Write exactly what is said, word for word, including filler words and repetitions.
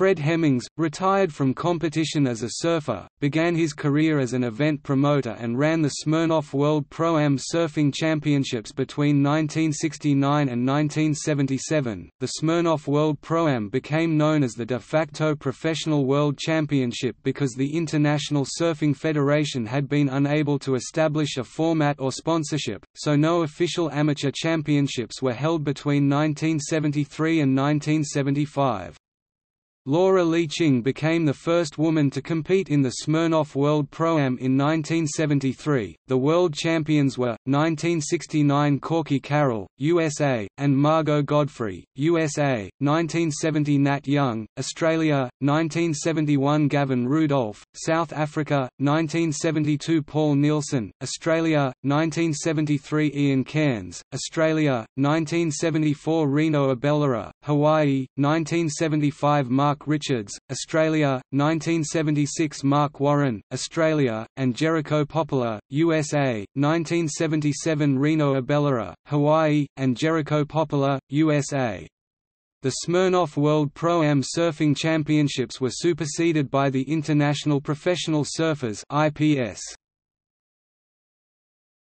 Fred Hemmings, retired from competition as a surfer, began his career as an event promoter and ran the Smirnoff World Pro Am Surfing Championships between nineteen sixty-nine and nineteen seventy-seven. The Smirnoff World Pro Am became known as the de facto professional world championship because the International Surfing Federation had been unable to establish a format or sponsorship, so no official amateur championships were held between nineteen seventy-three and nineteen seventy-five. Laura Lee Ching became the first woman to compete in the Smirnoff World Pro-Am in nineteen seventy-three. The world champions were nineteen sixty-nine Corky Carroll, U S A, and Margot Godfrey, U S A, nineteen seventy Nat Young, Australia, nineteen seventy-one Gavin Rudolph, South Africa, nineteen seventy-two Paul Nielsen, Australia, nineteen seventy-three Ian Cairns, Australia, nineteen seventy-four Reno Abellera, Hawaii, nineteen seventy-five Mark Mark Richards, Australia, nineteen seventy-six Mark Warren, Australia, and Jericho Popola, U S A, nineteen seventy-seven Reno Abellera, Hawaii, and Jericho Popola, U S A. The Smirnoff World Pro-Am Surfing Championships were superseded by the International Professional Surfers I P S.